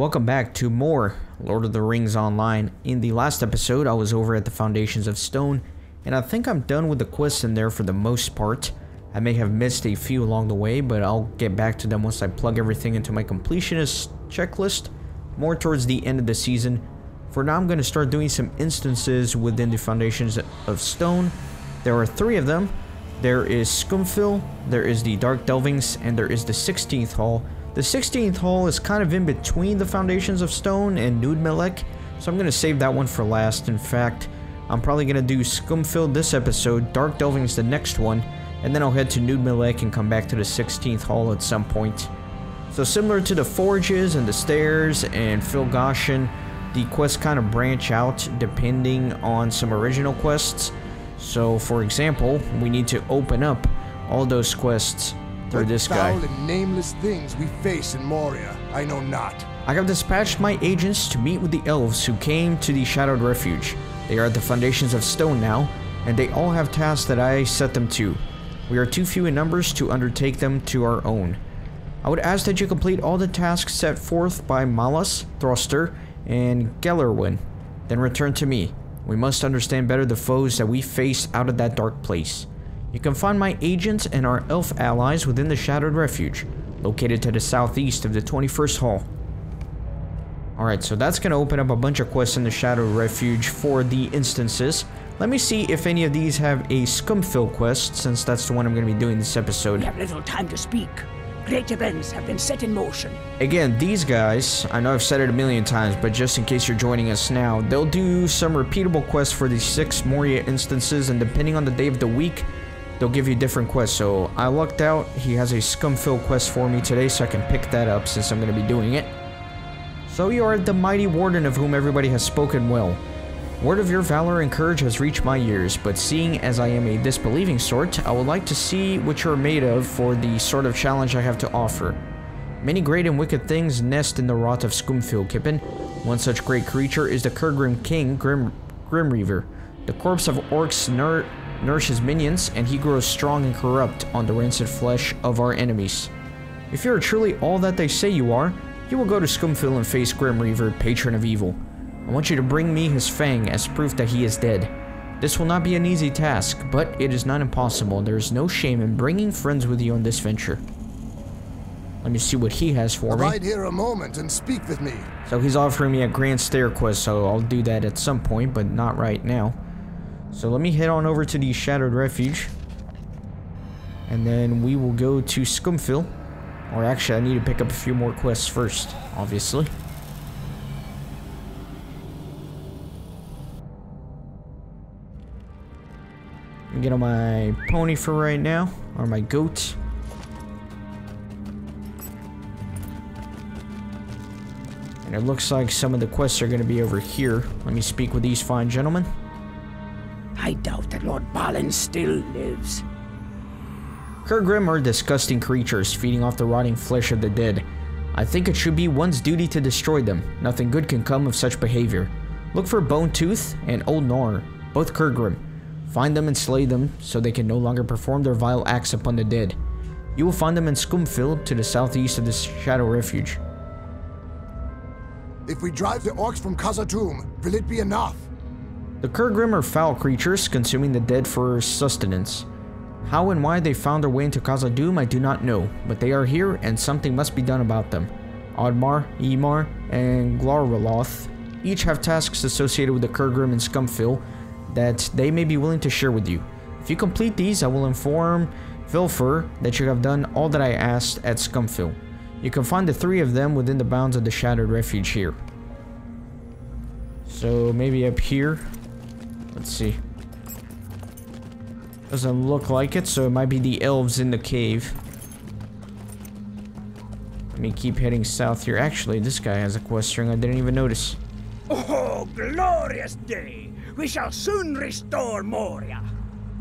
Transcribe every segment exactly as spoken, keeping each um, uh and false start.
Welcome back to more Lord of the Rings Online. In the last episode, I was over at the Foundations of Stone, and I think I'm done with the quests in there for the most part. I may have missed a few along the way, but I'll get back to them once I plug everything into my completionist checklist, more towards the end of the season. For now, I'm going to start doing some instances within the Foundations of Stone. There are three of them. There is Skûmfil, there is the Dark Delvings, and there is the sixteenth Hall. The sixteenth Hall is kind of in between the Foundations of Stone and Nudmelek, so I'm going to save that one for last. In fact, I'm probably going to do Skûmfil this episode, Dark Delvings the next one, and then I'll head to Nudmelek and come back to the sixteenth Hall at some point. So similar to the Forges and the Stairs and Phil Goshen, the quests kind of branch out depending on some original quests. So for example, we need to open up all those quests through this guy. Foul and nameless things we face in Moria, I know not. I have dispatched my agents to meet with the elves who came to the Shadowed Refuge. They are at the Foundations of Stone now, and they all have tasks that I set them to. We are too few in numbers to undertake them to our own. I would ask that you complete all the tasks set forth by Malus, Thruster, and Gellerwin, then return to me. We must understand better the foes that we face out of that dark place. You can find my agents and our elf allies within the Shadowed Refuge, located to the southeast of the twenty-first Hall. Alright, so that's going to open up a bunch of quests in the Shadowed Refuge for the instances. Let me see if any of these have a Skûmfil quest, since that's the one I'm going to be doing this episode. We have little time to speak. Great events have been set in motion. Again, these guys, I know I've said it a million times, but just in case you're joining us now, they'll do some repeatable quests for the six Moria instances, and depending on the day of the week, they'll give you different quests. So I lucked out. He has a Skûmfil quest for me today, so I can pick that up since I'm going to be doing it. So you are the mighty warden of whom everybody has spoken well. Word of your valor and courage has reached my ears, but seeing as I am a disbelieving sort, I would like to see what you're made of for the sort of challenge I have to offer. Many great and wicked things nest in the rot of Skûmfil, Kippen. One such great creature is the Kurgrim King, Grim, Grim Reaver. The corpse of orcs Nurt nourishes minions, and he grows strong and corrupt on the rancid flesh of our enemies. If you are truly all that they say you are, you will go to Skûmfil and face Grim Reaver, patron of evil. I want you to bring me his fang as proof that he is dead. This will not be an easy task, but it is not impossible. There is no shame in bringing friends with you on this venture. Let me see what he has for me. Abide here a moment and speak with me. So he's offering me a Grand Stair quest, so I'll do that at some point, but not right now. So let me head on over to the Shadowed Refuge, and then we will go to Skûmfil. Or actually, I need to pick up a few more quests first, obviously. Get on my pony for right now, or my goat. And it looks like some of the quests are going to be over here. Let me speak with these fine gentlemen. I doubt that Lord Balin still lives. Kurgrim are disgusting creatures, feeding off the rotting flesh of the dead. I think it should be one's duty to destroy them. Nothing good can come of such behavior. Look for Bone Tooth and Old Norr, both Kurgrim. Find them and slay them, so they can no longer perform their vile acts upon the dead. You will find them in Skûmfil, to the southeast of the Shadow Refuge. If we drive the orcs from Khazatoum, will it be enough? The Kurgrim are foul creatures, consuming the dead for sustenance. How and why they found their way into Khazatoum I do not know, but they are here and something must be done about them. Odmar, Ymar, and Glarvaloth each have tasks associated with the Kurgrim in Skûmfil that they may be willing to share with you. If you complete these, I will inform Vilfur that you have done all that I asked at Skûmfil. You can find the three of them within the bounds of the Shadowed Refuge here. So maybe up here. Let's see. Doesn't look like it, so it might be the elves in the cave. Let me keep heading south here. Actually, this guy has a quest string I didn't even notice. Oh, glorious day! We shall soon restore Moria.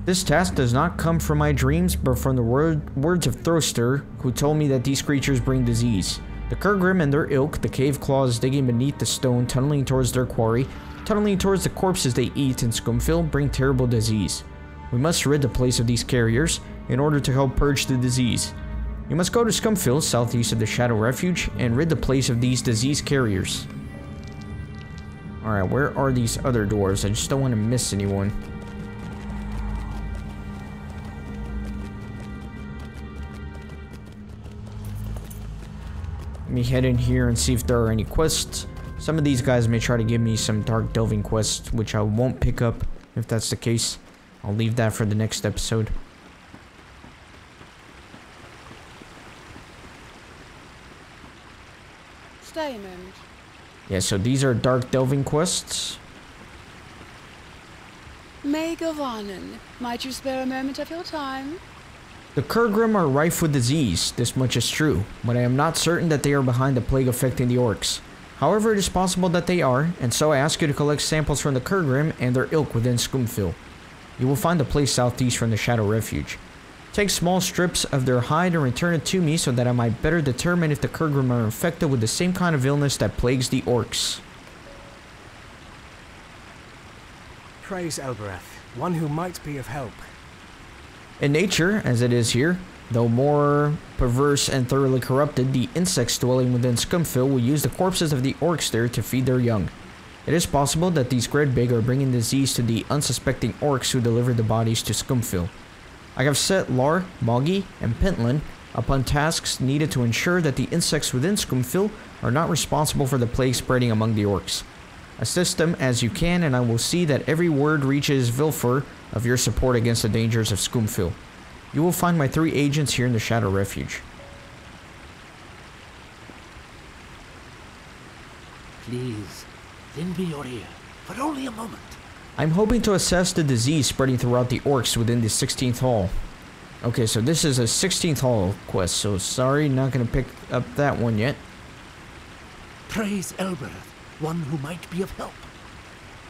This task does not come from my dreams, but from the word, words of Thruster, who told me that these creatures bring disease. The Kurgrim and their ilk, the cave claws digging beneath the stone, tunneling towards their quarry, tunneling towards the corpses they eat in Skûmfil, bring terrible disease. We must rid the place of these carriers in order to help purge the disease. You must go to Skûmfil, southeast of the Shadow Refuge, and rid the place of these disease carriers. Alright, where are these other dwarves? I just don't want to miss anyone. Let me head in here and see if there are any quests. Some of these guys may try to give me some Dark Delving quests, which I won't pick up if that's the case. I'll leave that for the next episode. Diamond. Yeah, so these are Dark Delving quests. May Gavanen, might you spare a moment of your time? The Kurgrim are rife with disease, this much is true, but I am not certain that they are behind the plague affecting the orcs. However, it is possible that they are, and so I ask you to collect samples from the Kurgrim and their ilk within Skûmfil. You will find a place southeast from the Shadow Refuge. Take small strips of their hide and return it to me so that I might better determine if the Kurgrim are infected with the same kind of illness that plagues the orcs. Praise Elbereth, one who might be of help. In nature, as it is here, though more perverse and thoroughly corrupted, the insects dwelling within Skûmfil will use the corpses of the orcs there to feed their young. It is possible that these Gredbig are bringing disease to the unsuspecting orcs who deliver the bodies to Skûmfil. I have set Lar, Moggy, and Pentland upon tasks needed to ensure that the insects within Skûmfil are not responsible for the plague spreading among the orcs. Assist them as you can, and I will see that every word reaches Vilfur of your support against the dangers of Skûmfil. You will find my three agents here in the Shadow Refuge. Please, lend me your ear for only a moment. I'm hoping to assess the disease spreading throughout the orcs within the sixteenth Hall. Okay, so this is a sixteenth Hall quest, so sorry, not going to pick up that one yet. Praise Elbereth, one who might be of help.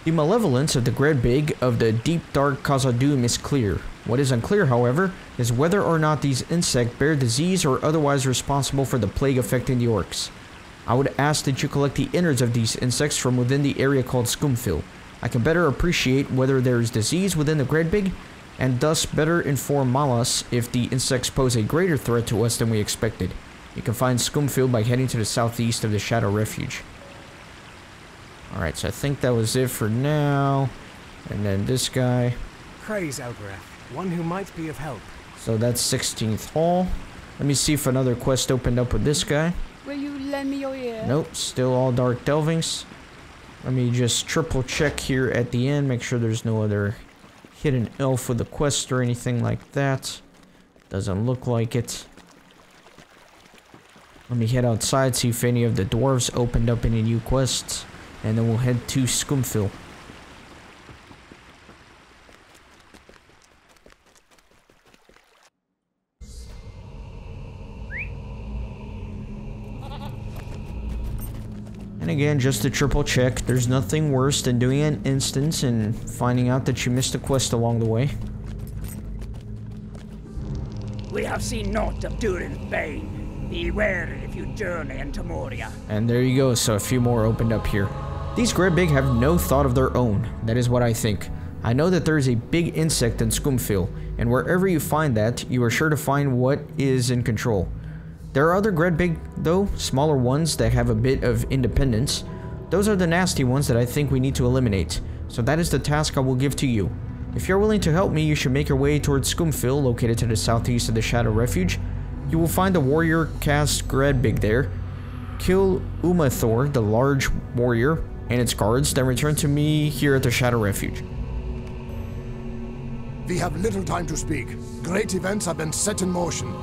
The malevolence of the Gredbig of the deep dark Khazatoum is clear. What is unclear, however, is whether or not these insects bear disease or otherwise responsible for the plague affecting the orcs. I would ask that you collect the innards of these insects from within the area called Skûmfil. I can better appreciate whether there is disease within the Gredbig, and thus better inform Malus if the insects pose a greater threat to us than we expected. You can find Skûmfil by heading to the southeast of the Shadow Refuge. Alright, so I think that was it for now. And then this guy. Praise Elbereth, one who might be of help. So that's sixteenth Hall. Let me see if another quest opened up with this guy. Will you lend me your ear? Nope, still all Dark Delvings. Let me just triple check here at the end, make sure there's no other hidden elf with a quest or anything like that. Doesn't look like it. Let me head outside, see if any of the dwarves opened up any new quests, and then we'll head to Skûmfil. Again, just to triple check, there's nothing worse than doing an instance and finding out that you missed a quest along the way. We have seen naught of Durin's Bane. Beware if you journey into Moria. And there you go, so a few more opened up here. These Gredbig have no thought of their own, that is what I think. I know that there is a big insect in Skûmfil, and wherever you find that, you are sure to find what is in control. There are other Gredbig, though, smaller ones that have a bit of independence. Those are the nasty ones that I think we need to eliminate, so that is the task I will give to you. If you're willing to help me, you should make your way towards Skûmfil, located to the southeast of the Shadow Refuge. You will find a warrior caste Gredbig there. Kill Umathor, the large warrior, and its guards, then return to me here at the Shadow Refuge. We have little time to speak. Great events have been set in motion.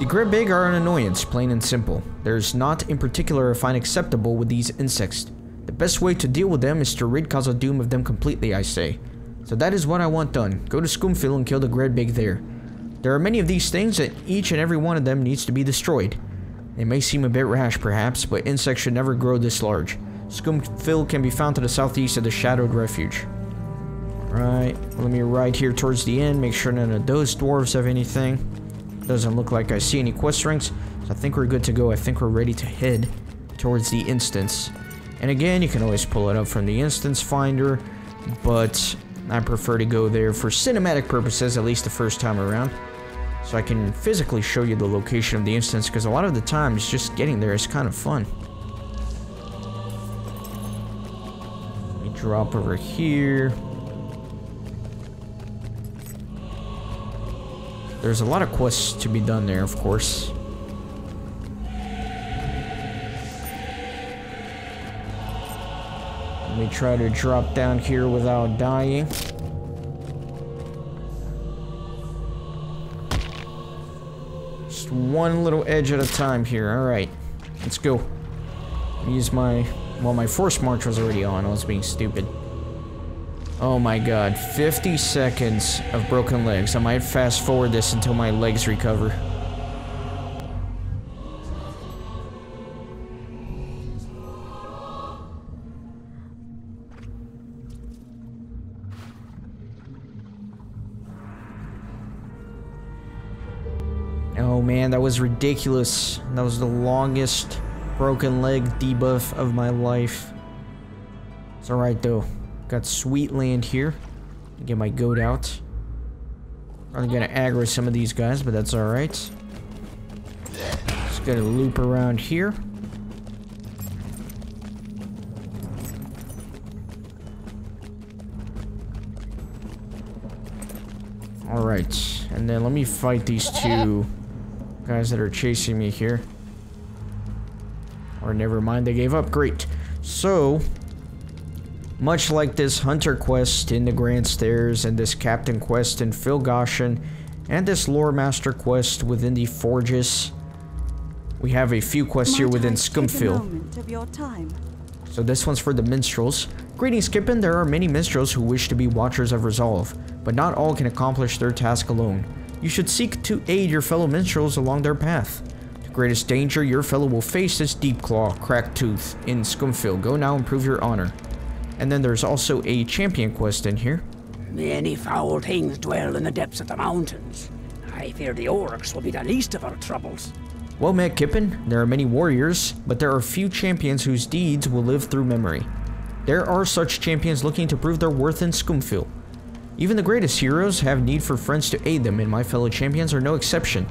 The Gredbig are an annoyance, plain and simple. There is not in particular a fine acceptable with these insects. The best way to deal with them is to rid Khazatoum of them completely, I say. So that is what I want done. Go to Skûmfil and kill the Gredbig there. There are many of these things and each and every one of them needs to be destroyed. It may seem a bit rash perhaps, but insects should never grow this large. Skûmfil can be found to the southeast of the Shadowed Refuge. Alright, let me ride here towards the end, make sure none of those dwarves have anything. Doesn't look like I see any quest rings, so I think we're good to go. I think we're ready to head towards the instance. And again, you can always pull it up from the instance finder, but I prefer to go there for cinematic purposes, at least the first time around. so I can physically show you the location of the instance, because a lot of the times just getting there is kind of fun. Let me drop over here. There's a lot of quests to be done there, of course. Let me try to drop down here without dying. Just one little edge at a time here. All right, let's go. Use my, well, my force march was already on. I was being stupid. Oh my god, fifty seconds of broken legs. I might fast forward this until my legs recover. Oh man, that was ridiculous. That was the longest broken leg debuff of my life. It's alright though. Got sweet land here. Get my goat out. Probably gonna aggro some of these guys, but that's alright. Just gotta loop around here. Alright, and then let me fight these two guys that are chasing me here. Or never mind, they gave up. Great. So, much like this Hunter quest in the Grand Stairs, and this Captain quest in Phil Goshen, and this Lore Master quest within the Forges, we have a few quests here within Skûmfil. So this one's for the Minstrels. Greetings, Kippen. There are many Minstrels who wish to be Watchers of Resolve, but not all can accomplish their task alone. You should seek to aid your fellow Minstrels along their path. The greatest danger your fellow will face is Deep Claw, Crack Tooth, in Skûmfil. Go now and prove your honor. And then there's also a champion quest in here. Many foul things dwell in the depths of the mountains. I fear the orcs will be the least of our troubles. Well met, Kippen. There are many warriors, but there are few champions whose deeds will live through memory. There are such champions looking to prove their worth in Skûmfil. Even the greatest heroes have need for friends to aid them, and my fellow champions are no exception.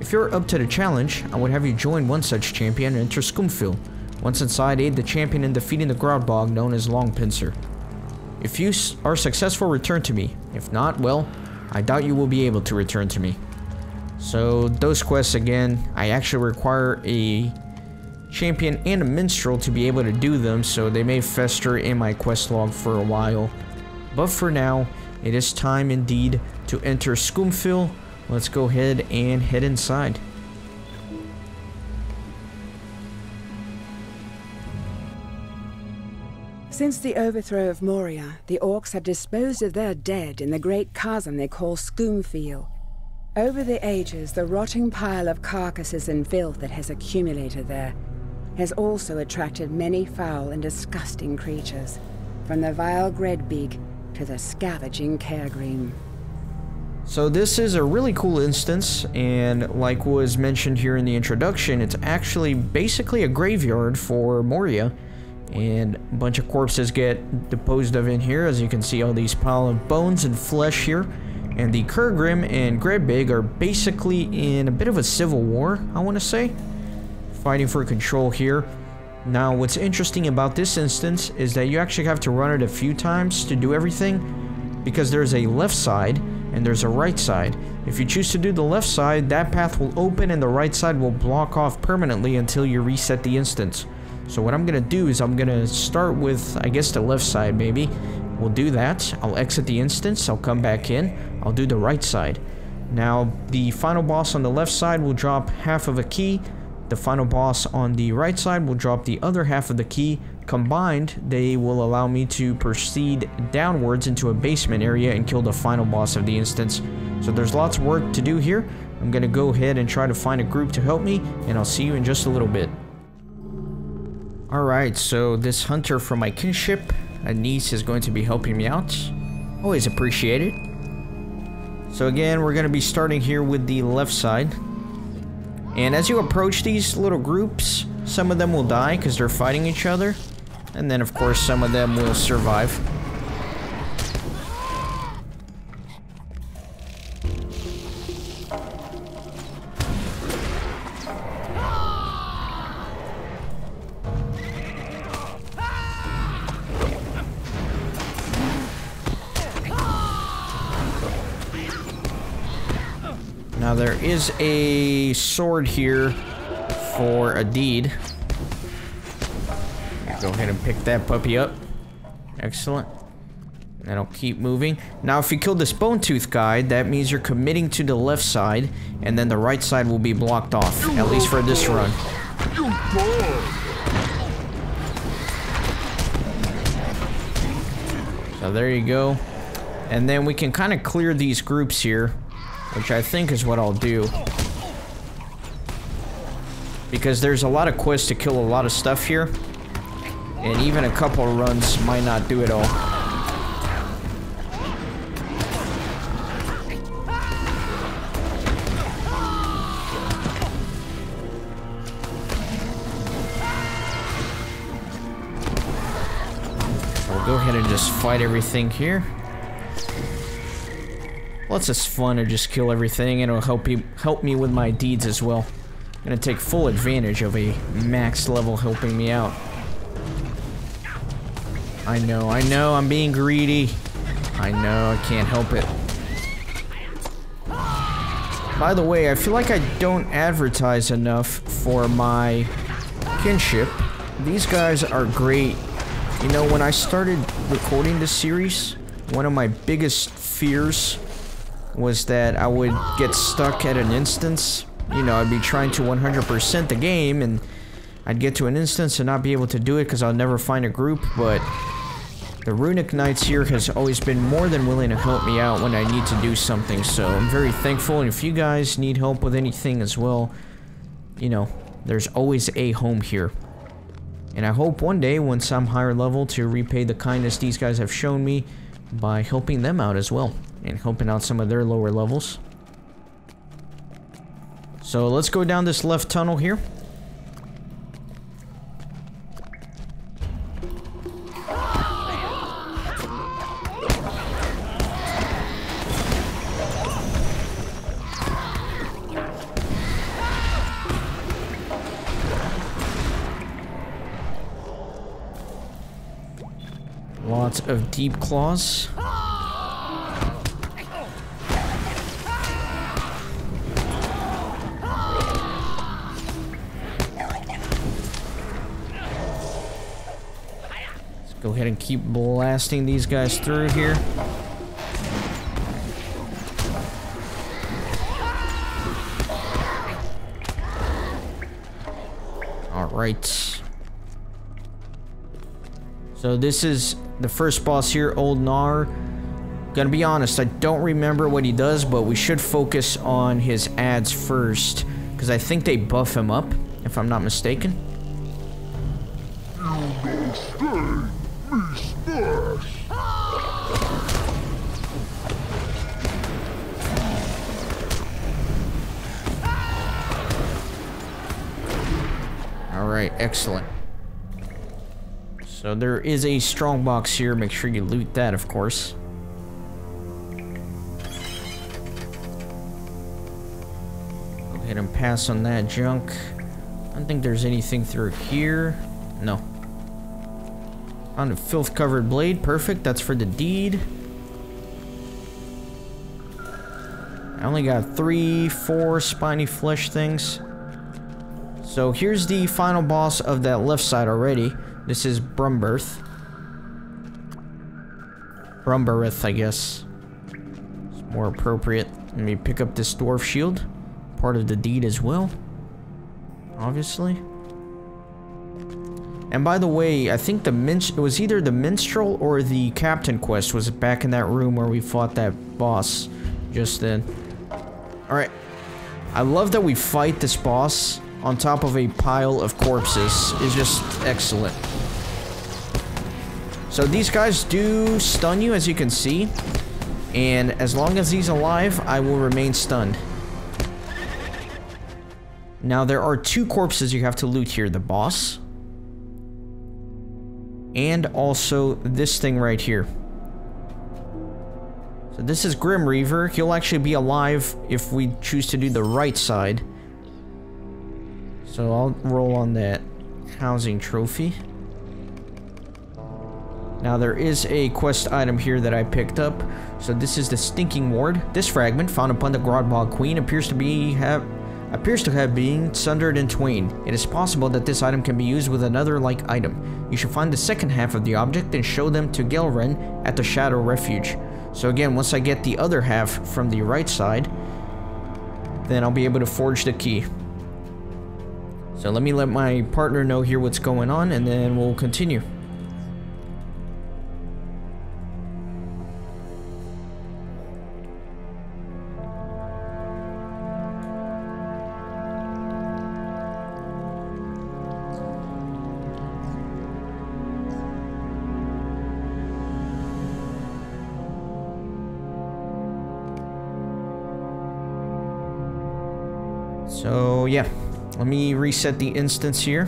If you're up to the challenge, I would have you join one such champion and enter Skûmfil. Once inside, aid the champion in defeating the Groudbog known as Long Pincer. If you are successful, return to me. If not, well, I doubt you will be able to return to me. So those quests again, I actually require a champion and a minstrel to be able to do them, so they may fester in my quest log for a while. But for now, it is time indeed to enter Skûmfil. Let's go ahead and head inside. Since the overthrow of Moria, the orcs have disposed of their dead in the great chasm they call Skûmfil. Over the ages, the rotting pile of carcasses and filth that has accumulated there has also attracted many foul and disgusting creatures, from the vile Gredbeak to the scavenging Kurgrim. So this is a really cool instance, and like was mentioned here in the introduction, it's actually basically a graveyard for Moria. And a bunch of corpses get disposed of in here, as you can see all these pile of bones and flesh here. And the Kurgrim and Gredbig are basically in a bit of a civil war, I want to say, fighting for control here. Now, what's interesting about this instance is that you actually have to run it a few times to do everything, because there's a left side and there's a right side. If you choose to do the left side, that path will open and the right side will block off permanently until you reset the instance. So what I'm gonna do is I'm gonna start with, I guess, the left side, maybe. We'll do that. I'll exit the instance. I'll come back in. I'll do the right side. Now, the final boss on the left side will drop half of a key. The final boss on the right side will drop the other half of the key. Combined, they will allow me to proceed downwards into a basement area and kill the final boss of the instance. So there's lots of work to do here. I'm gonna go ahead and try to find a group to help me, and I'll see you in just a little bit. Alright, so this hunter from my kinship, a niece, is going to be helping me out. Always appreciate it. So again, we're going to be starting here with the left side. And as you approach these little groups, some of them will die because they're fighting each other. And then, of course, some of them will survive. Now there is a sword here for a deed. Go ahead and pick that puppy up. Excellent. That'll keep moving. Now if you kill this bone tooth guy, that means you're committing to the left side, and then the right side will be blocked off, at least for this run. So there you go. And then we can kind of clear these groups here, which I think is what I'll do, because there's a lot of quests to kill a lot of stuff here, and even a couple of runs might not do it all. Go ahead and just fight everything here. Well, it's just fun to just kill everything, and it'll help you help me with my deeds as well. I'm gonna take full advantage of a max level helping me out. I know, I know, I'm being greedy. I know, I can't help it. By the way, I feel like I don't advertise enough for my kinship. These guys are great. You know, when I started recording this series, one of my biggest fears was that I would get stuck at an instance. You know, I'd be trying to one hundred percent the game, and I'd get to an instance and not be able to do it because I'll never find a group, but the Runic Knights here has always been more than willing to help me out when I need to do something, so I'm very thankful. And if you guys need help with anything as well, you know, there's always a home here. And I hope one day, once I'm higher level, to repay the kindness these guys have shown me by helping them out as well, and helping out some of their lower levels. So let's go down this left tunnel here. Lots of deep claws. Let's go ahead and keep blasting these guys through here. All right. So this is the first boss here, Old Norr. Gonna be honest, I don't remember what he does, but we should focus on his ads first, because I think they buff him up, if I'm not mistaken. You may stay, Miss Nash. All right, excellent. So there is a strong box here. Make sure you loot that, of course. Go ahead and pass on that junk. I don't think there's anything through here. No. Found a filth-covered blade. Perfect. That's for the deed. I only got three, four spiny flesh things. So here's the final boss of that left side already. This is Brumberth. Brumbereth, I guess. It's more appropriate. Let me pick up this dwarf shield. Part of the deed as well, obviously. And by the way, I think the min it was either the minstrel or the captain quest was back in that room where we fought that boss just then. All right. I love that we fight this boss on top of a pile of corpses. Is just excellent. So these guys do stun you, as you can see, and as long as he's alive, I will remain stunned. Now there are two corpses you have to loot here, the boss and also this thing right here. So this is Grim Reaver. He'll actually be alive if we choose to do the right side. So I'll roll on that housing trophy. Now there is a quest item here that I picked up. So this is the Stinking Ward. This fragment found upon the Groudbog Queen appears to be have appears to have been sundered in twain. It is possible that this item can be used with another like item. You should find the second half of the object and show them to Gellerwin at the Shadow Refuge. So again, once I get the other half from the right side, then I'll be able to forge the key. So let me let my partner know here what's going on, and then we'll continue. So yeah, let me reset the instance here.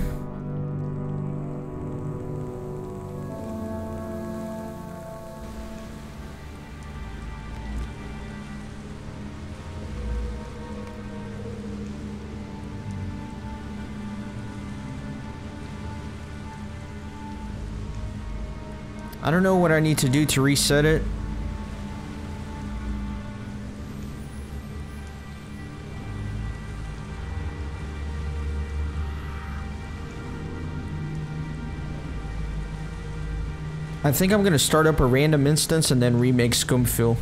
I don't know what I need to do to reset it. I think I'm going to start up a random instance and then remake Skûmfil.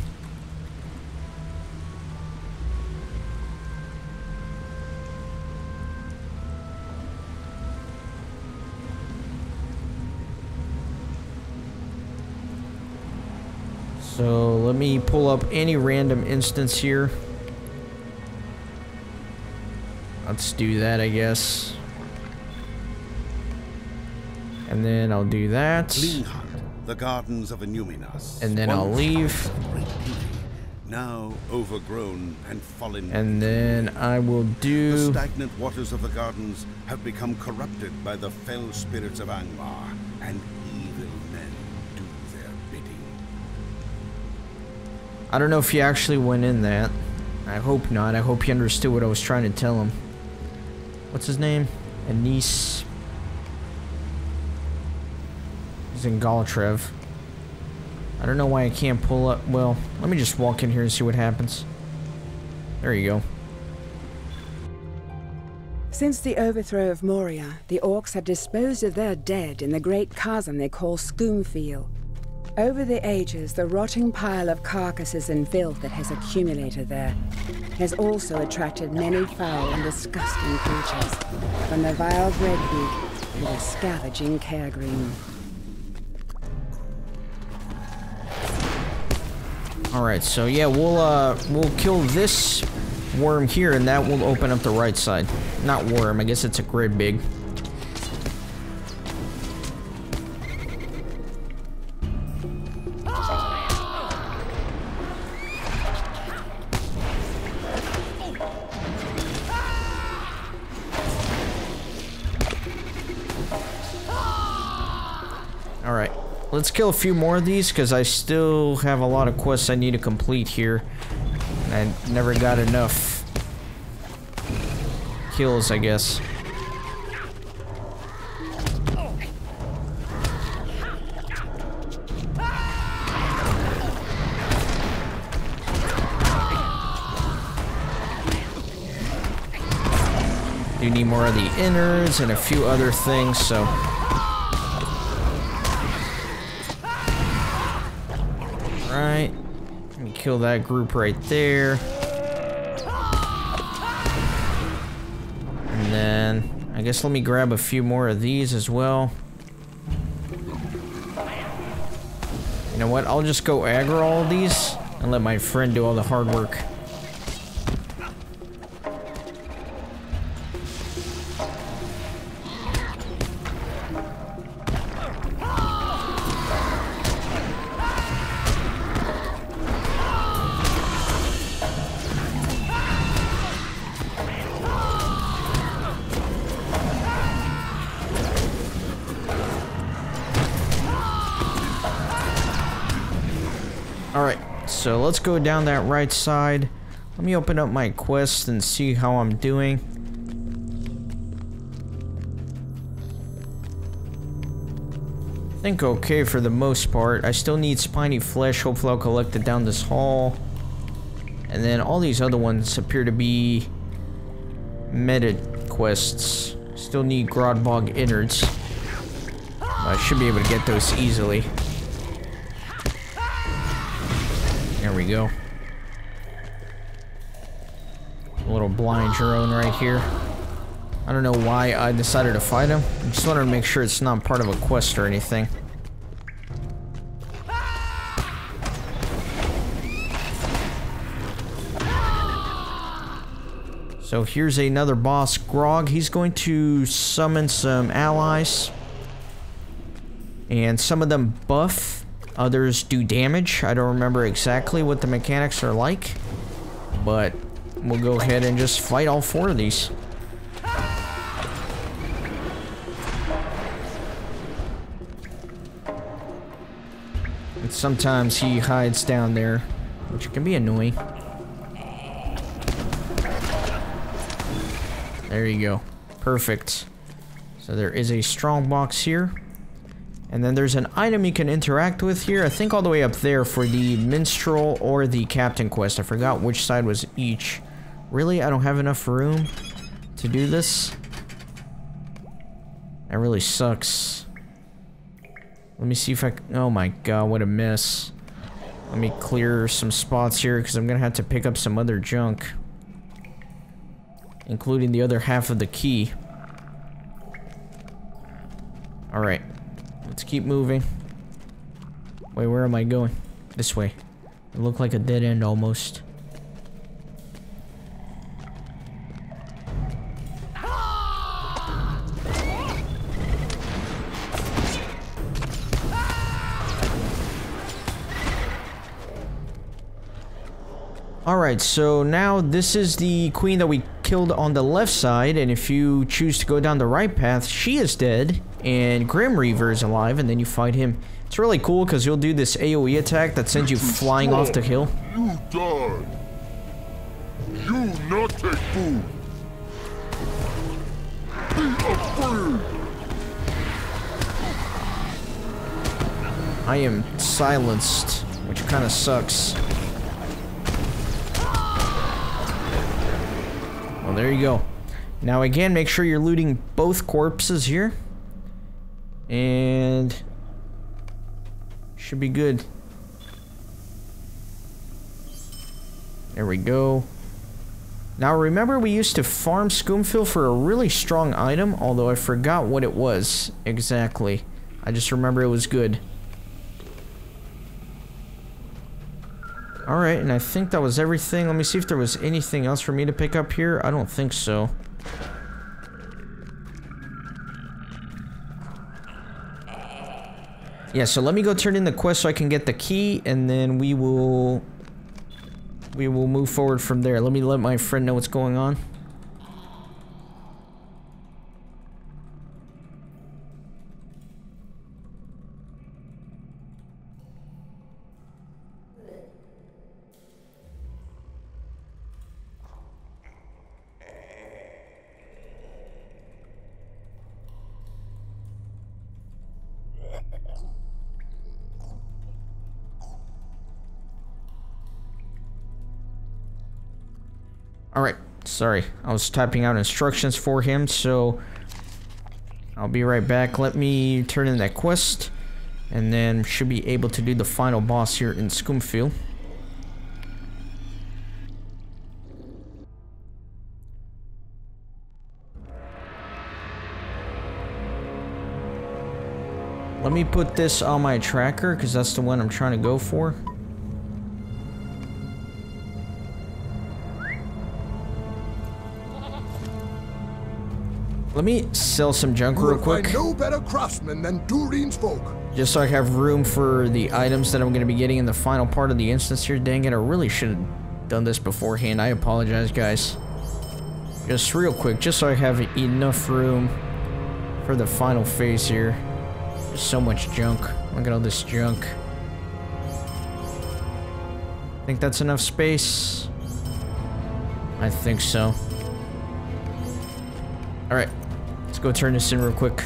So let me pull up any random instance here. Let's do that, I guess. And then I'll do that. The gardens of Illuminas. And then I'll leave. Now overgrown and fallen. And then I will do. The stagnant waters of the gardens have become corrupted by the fell spirits of Angmar, and evil men do their bidding. I don't know if he actually went in that. I hope not. I hope he understood what I was trying to tell him. What's his name? Anis. In Galtrev. I don't know why I can't pull up. Well, let me just walk in here and see what happens. There you go. Since the overthrow of Moria, the orcs have disposed of their dead in the great chasm they call Skûmfil. Over the ages, the rotting pile of carcasses and filth that has accumulated there has also attracted many foul and disgusting creatures, from the vile Gredbeak to the scavenging Kurgrim. Alright, so yeah, we'll uh, we'll kill this worm here, and that will open up the right side. Not worm, I guess it's a Gredbig. Alright. Let's kill a few more of these, because I still have a lot of quests I need to complete here. I never got enough kills, I guess. You need more of the innards and a few other things, so... Alright, let me kill that group right there. And then, I guess let me grab a few more of these as well. You know what, I'll just go aggro all of these and let my friend do all the hard work. So let's go down that right side. Let me open up my quest and see how I'm doing. I think okay for the most part. I still need spiny flesh. Hopefully I'll collect it down this hall. And then all these other ones appear to be meta quests. Still need Groudbog innards. I should be able to get those easily. There we go. A little blind drone right here. I don't know why I decided to fight him. I just wanted to make sure it's not part of a quest or anything. So here's another boss, Grog. He's going to summon some allies. And some of them buff, others do damage. I don't remember exactly what the mechanics are like. But we'll go ahead and just fight all four of these. And sometimes he hides down there, which can be annoying. There you go. Perfect. So there is a strong box here. And then there's an item you can interact with here. I think all the way up there for the minstrel or the captain quest. I forgot which side was each. Really? I don't have enough room to do this? That really sucks. Let me see if I can... Oh my god, what a mess. Let me clear some spots here because I'm going to have to pick up some other junk. Including the other half of the key. Alright. Let's keep moving. Wait, where am I going? This way. It looked like a dead end almost. Alright, so now this is the queen that we killed on the left side, and if you choose to go down the right path, she is dead, and Grim Reaver is alive, and then you fight him. It's really cool because you'll do this AoE attack that sends you flying off the hill. You die. You not take food. Be afraid. I am silenced, which kind of sucks. Well, there you go. Now again, make sure you're looting both corpses here. And... should be good. There we go. Now remember we used to farm Skûmfil for a really strong item, although I forgot what it was exactly. I just remember it was good. Alright, and I think that was everything. Let me see if there was anything else for me to pick up here. I don't think so. Yeah, so let me go turn in the quest so I can get the key, and then we will... We will move forward from there. Let me let my friend know what's going on. Alright, sorry, I was typing out instructions for him, so I'll be right back. Let me turn in that quest, and then should be able to do the final boss here in Skûmfil. Let me put this on my tracker, because that's the one I'm trying to go for. Let me sell some junk real quick. No better craftsman than Durin's folk. Just so I have room for the items that I'm going to be getting in the final part of the instance here. Dang it, I really should have done this beforehand. I apologize, guys. Just real quick, just so I have enough room for the final phase here. There's so much junk. Look at all this junk. Think that's enough space? I think so. Alright. Go turn this in real quick.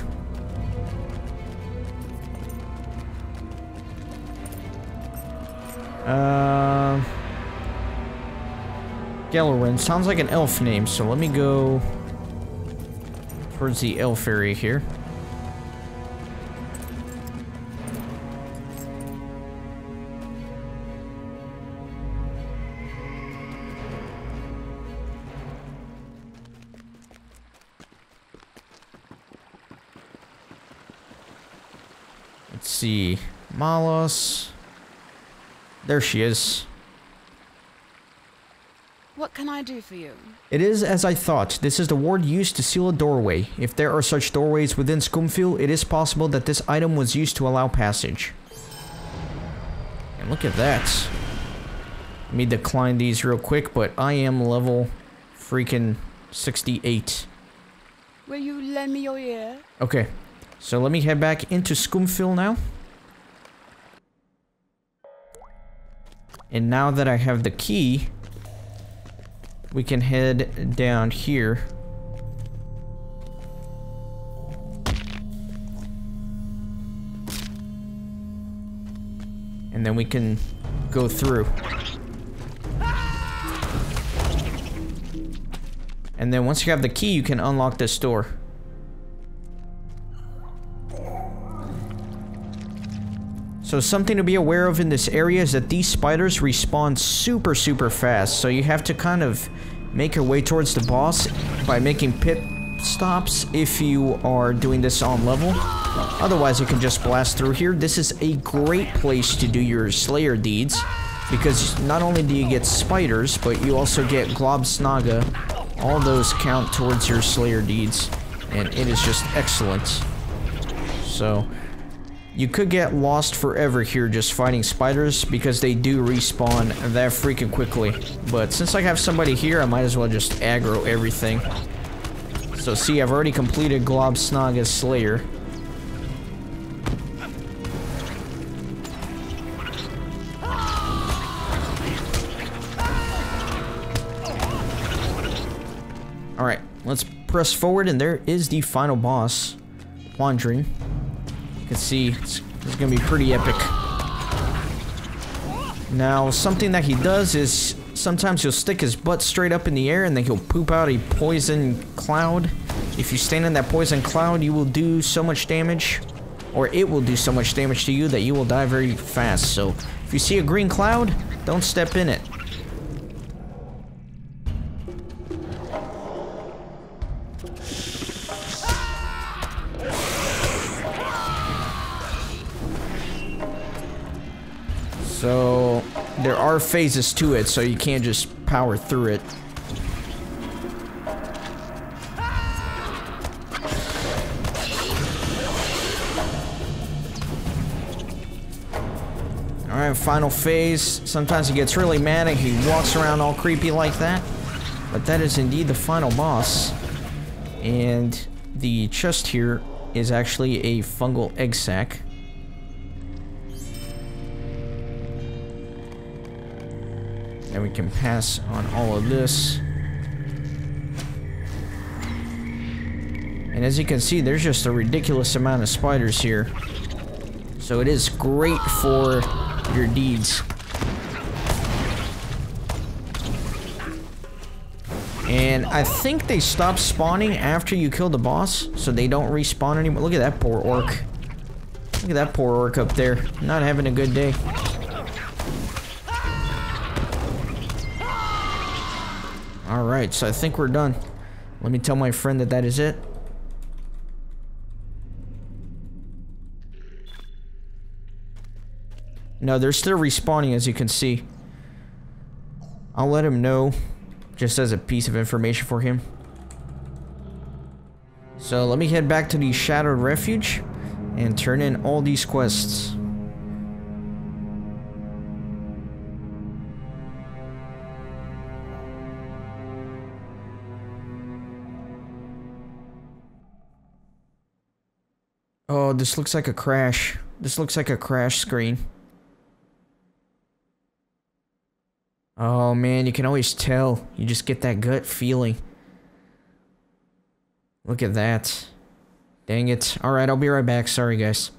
Uh, Gellerwin sounds like an elf name, so let me go towards the elf area here. Let's see, Malus. There she is. What can I do for you? It is as I thought. This is the ward used to seal a doorway. If there are such doorways within Skûmfil, it is possible that this item was used to allow passage. And look at that. Let me decline these real quick, but I am level freaking sixty-eight. Will you lend me your ear? Okay. So let me head back into Skûmfil now. And now that I have the key, we can head down here. And then we can go through. And then once you have the key, you can unlock this door. So something to be aware of in this area is that these spiders respawn super, super fast. So you have to kind of make your way towards the boss by making pit stops if you are doing this on level. Otherwise, you can just blast through here. This is a great place to do your slayer deeds because not only do you get spiders, but you also get Glob Snaga. All those count towards your slayer deeds, and it is just excellent. So you could get lost forever here just fighting spiders because they do respawn that freaking quickly. But since I have somebody here, I might as well just aggro everything. So see, I've already completed Glob Snaga's Slayer. Alright, let's press forward, and there is the final boss, Wandering. You can see it's, it's gonna be pretty epic. Now, something that he does is sometimes he'll stick his butt straight up in the air and then he'll poop out a poison cloud. If you stand in that poison cloud, you will do so much damage, or it will do so much damage to you that you will die very fast. So if you see a green cloud, don't step in it. So there are phases to it, so you can't just power through it. Alright, final phase. Sometimes he gets really mad and he walks around all creepy like that. But that is indeed the final boss. And the chest here is actually a fungal egg sac. And we can pass on all of this. And as you can see, there's just a ridiculous amount of spiders here. So it is great for your deeds. And I think they stop spawning after you kill the boss, so they don't respawn anymore. Look at that poor orc. Look at that poor orc up there. Not having a good day. Alright, so I think we're done. Let me tell my friend that that is it. No, they're still respawning, as you can see. I'll let him know, just as a piece of information for him. So let me head back to the Shadowed Refuge and turn in all these quests. Oh, this looks like a crash. This looks like a crash screen. Oh man, you can always tell. You just get that gut feeling. Look at that. Dang it. Alright, I'll be right back. Sorry, guys.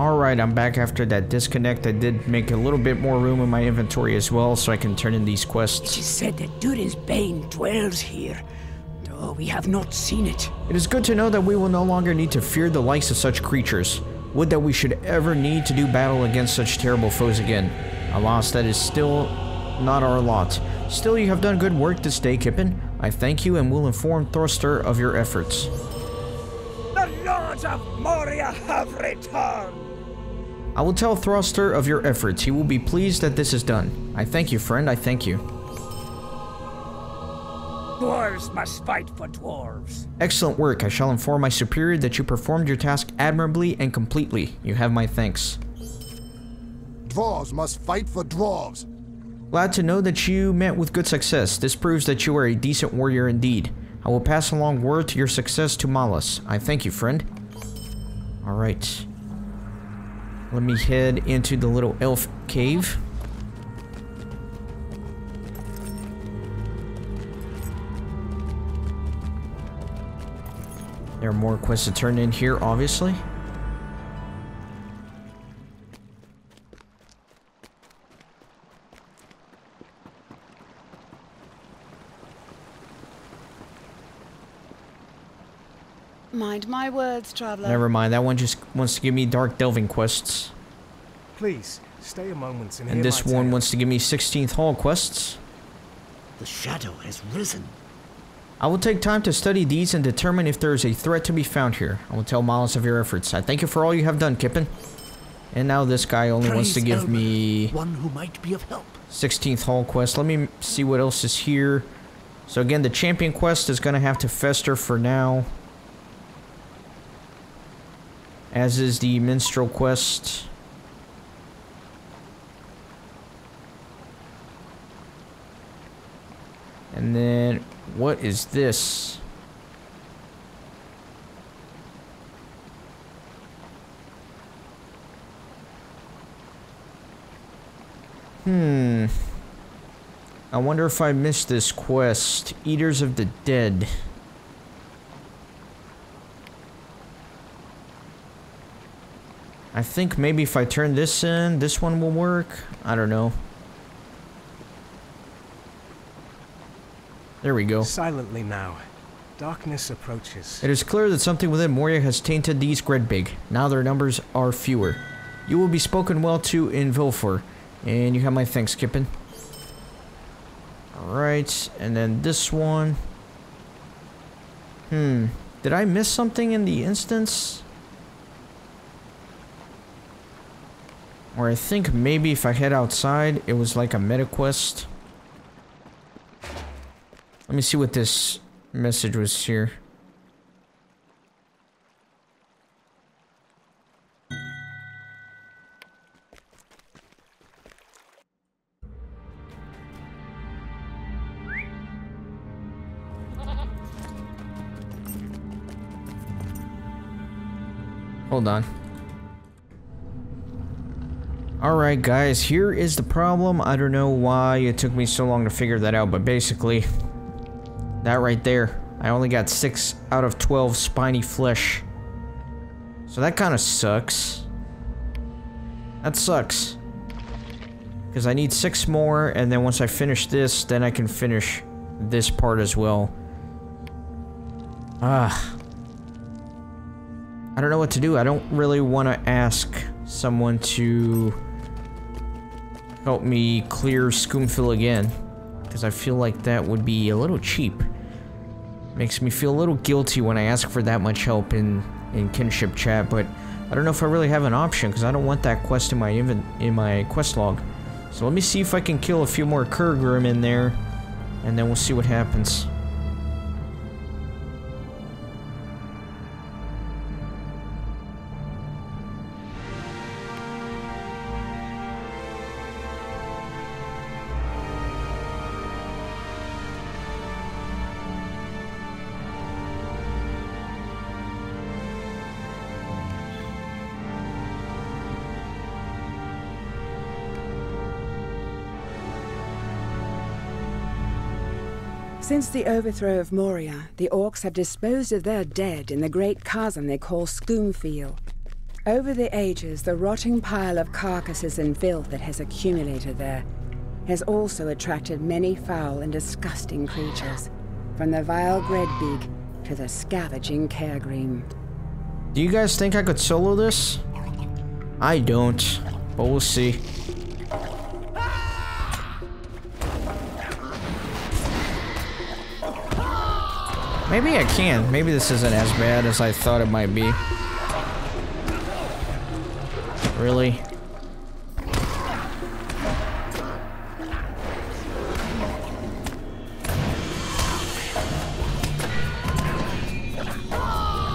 Alright, I'm back after that disconnect. I did make a little bit more room in my inventory as well, so I can turn in these quests. It is said that Durin's Bane dwells here, though we have not seen it. It is good to know that we will no longer need to fear the likes of such creatures. Would that we should ever need to do battle against such terrible foes again. Alas, that is still not our lot. Still, you have done good work this day, Kippen. I thank you and will inform Thruster of your efforts. The Lords of Moria have returned! I will tell Thruster of your efforts. He will be pleased that this is done. I thank you, friend. I thank you. Dwarves must fight for dwarves. Excellent work. I shall inform my superior that you performed your task admirably and completely. You have my thanks. Dwarves must fight for dwarves. Glad to know that you met with good success. This proves that you are a decent warrior indeed. I will pass along word to your success to Malus. I thank you, friend. Alright. Let me head into the little elf cave. There are more quests to turn in here, obviously. Mind my words, traveler. Never mind, that one just wants to give me Dark Delving quests. Please, stay a moment and hear my tale. And this one wants to give me sixteenth Hall quests. The shadow has risen. I will take time to study these and determine if there is a threat to be found here. I will tell Malus of your efforts. I thank you for all you have done, Kippen. And now this guy only Praise wants to give Elmer, me one who might be of help. sixteenth Hall quest. Let me see what else is here. So again, the champion quest is going to have to fester for now. As is the minstrel quest. And then what is this? Hmm. I wonder if I missed this quest. Eaters of the Dead. I think maybe if I turn this in, this one will work. I don't know. There we go. Silently now. Darkness approaches. It is clear that something within Moria has tainted these Gredbig. Now their numbers are fewer. You will be spoken well to in Vilfur. And you have my thanks, Kippen. Alright, and then this one. Hmm. Did I miss something in the instance? Or I think maybe if I head outside, it was like a meta quest. Let me see what this message was here. Hold on. Alright guys, here is the problem. I don't know why it took me so long to figure that out, but basically that right there, I only got six out of twelve spiny flesh. So that kind of sucks. That sucks. Because I need six more, and then once I finish this, then I can finish this part as well. Ah. I don't know what to do. I don't really want to ask someone to help me clear Skûmfil again. Because I feel like that would be a little cheap. Makes me feel a little guilty when I ask for that much help in, in kinship chat, but I don't know if I really have an option because I don't want that quest in my inv in my quest log. So let me see if I can kill a few more Kurgrim in there, and then we'll see what happens. Since the overthrow of Moria, the orcs have disposed of their dead in the great chasm they call Skûmfil. Over the ages, the rotting pile of carcasses and filth that has accumulated there has also attracted many foul and disgusting creatures, from the vile Gredbeak to the scavenging Kurgrim. Do you guys think I could solo this? I don't, but we'll see. Maybe I can. Maybe this isn't as bad as I thought it might be. Really?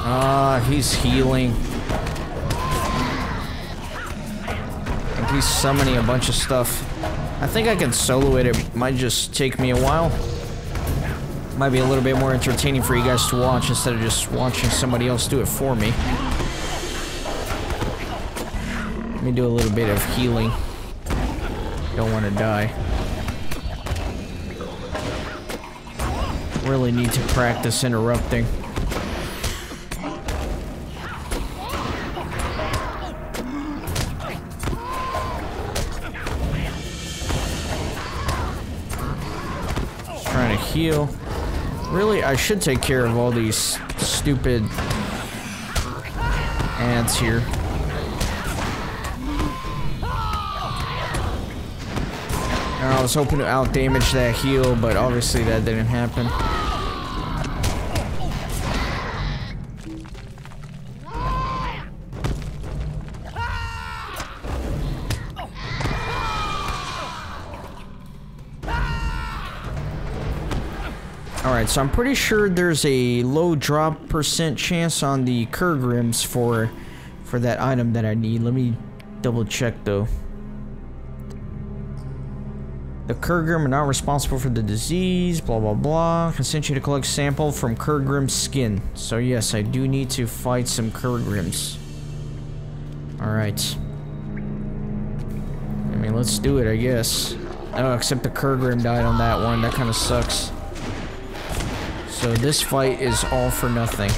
Ah, oh, he's healing. I think he's summoning a bunch of stuff. I think I can solo it. It might just take me a while. Might be a little bit more entertaining for you guys to watch instead of just watching somebody else do it for me. Let me do a little bit of healing. Don't want to die. Really need to practice interrupting. Just trying to heal. Really, I should take care of all these stupid ants here. I was hoping to outdamage that heal, but obviously that didn't happen. Alright, so I'm pretty sure there's a low drop percent chance on the Kurgrims for, for that item that I need. Let me double check though. The Kurgrim are not responsible for the disease, blah, blah, blah. Consent you to collect sample from Kurgrim's skin. So yes, I do need to fight some Kurgrims. Alright. I mean, let's do it, I guess. Oh, except the Kurgrim died on that one. That kind of sucks. So this fight is all for nothing.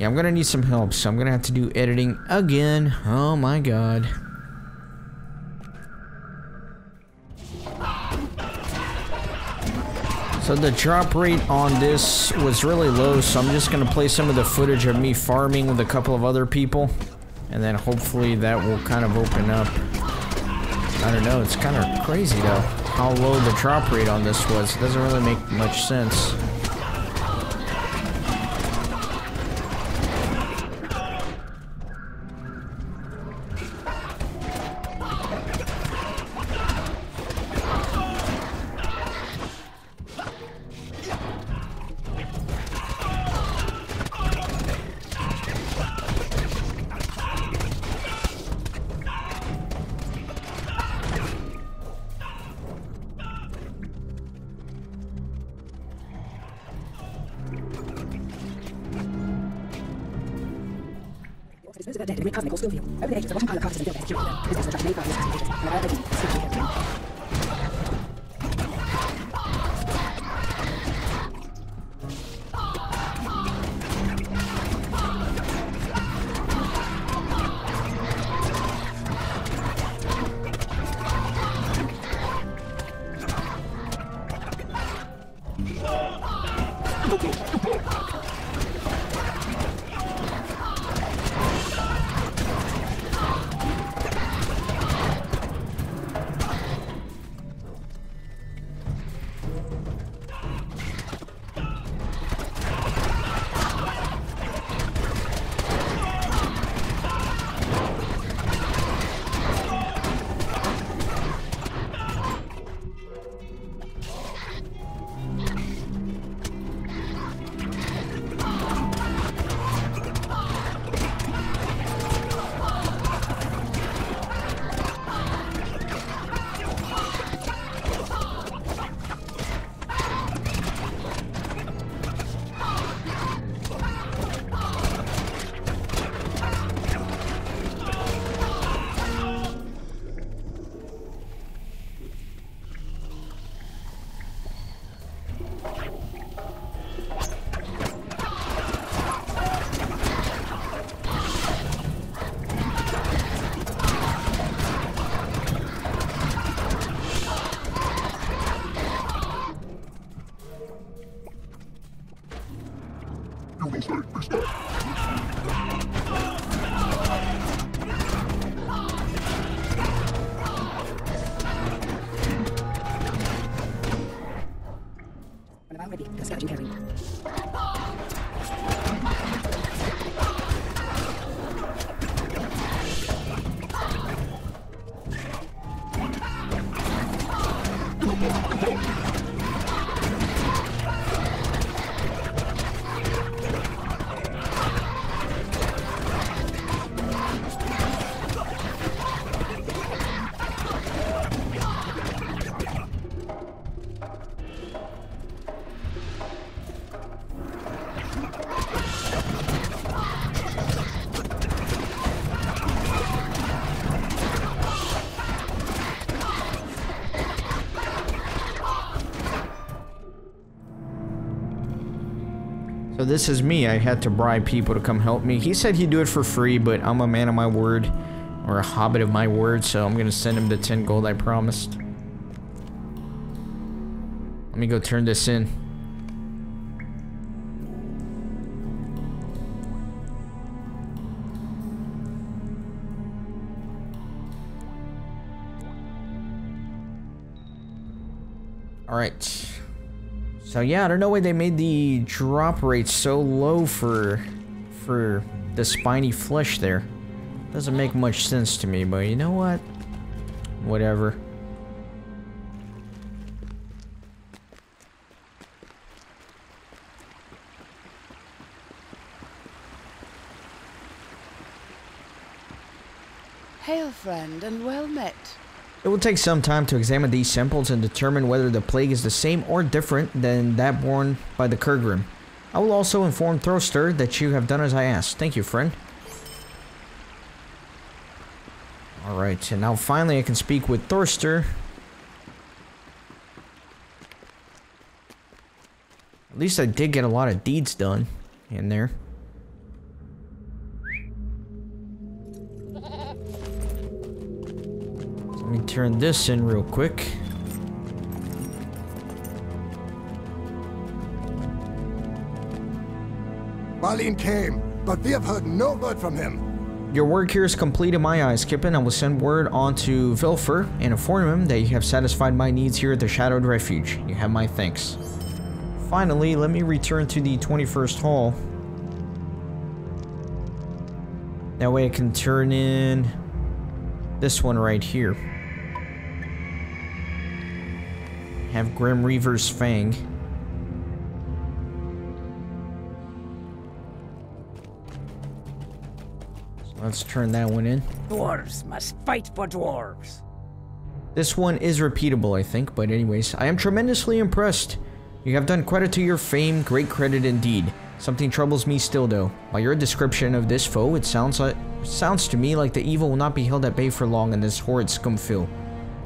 Yeah, I'm gonna need some help, so I'm gonna have to do editing again. Oh my god. So the drop rate on this was really low, so I'm just gonna play some of the footage of me farming with a couple of other people. And then hopefully that will kind of open up. I don't know, it's kind of crazy though, how low the drop rate on this was. It doesn't really make much sense. this is me. I had to bribe people to come help me. He said he'd do it for free, but I'm a man of my word. Or a hobbit of my word, so I'm gonna send him the ten gold I promised. Let me go turn this in. Alright. So yeah, I don't know why they made the drop rate so low for for the spiny flesh there. Doesn't make much sense to me, but you know what? Whatever. Hail, friend, and well met. It will take some time to examine these samples and determine whether the plague is the same or different than that borne by the Kurgrim. I will also inform Thruster that you have done as I asked. Thank you, friend. Alright, and now finally I can speak with Thruster. At least I did get a lot of deeds done in there. Let me turn this in real quick. Marlene came, but we have heard no word from him. Your work here is complete in my eyes, Kippen. I will send word on to Vilfur and inform him that you have satisfied my needs here at the Shadowed Refuge. You have my thanks. Finally, let me return to the twenty-first Hall. That way I can turn in this one right here. Have Grim Reaver's Fang. So let's turn that one in. Dwarves must fight for dwarves. This one is repeatable, I think, but anyways, I am tremendously impressed. You have done credit to your fame, great credit indeed. Something troubles me still though. By your description of this foe, it sounds like sounds to me like the evil will not be held at bay for long in this horrid Skûmfil.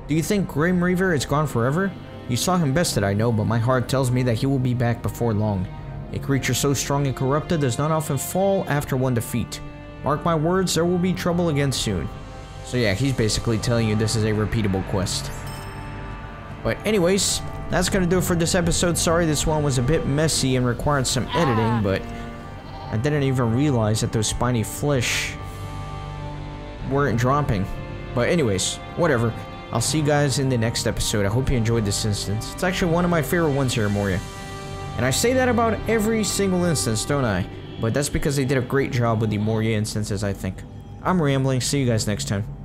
Do you think Grim Reaver is gone forever? You saw him bested, I know, but my heart tells me that he will be back before long. A creature so strong and corrupted does not often fall after one defeat. Mark my words, there will be trouble again soon. So yeah, he's basically telling you this is a repeatable quest. But anyways, that's gonna do it for this episode. Sorry this one was a bit messy and required some editing, but I didn't even realize that those spiny flesh weren't dropping. But anyways, whatever. I'll see you guys in the next episode. I hope you enjoyed this instance. It's actually one of my favorite ones here in Moria. And I say that about every single instance, don't I? But that's because they did a great job with the Moria instances, I think. I'm rambling. See you guys next time.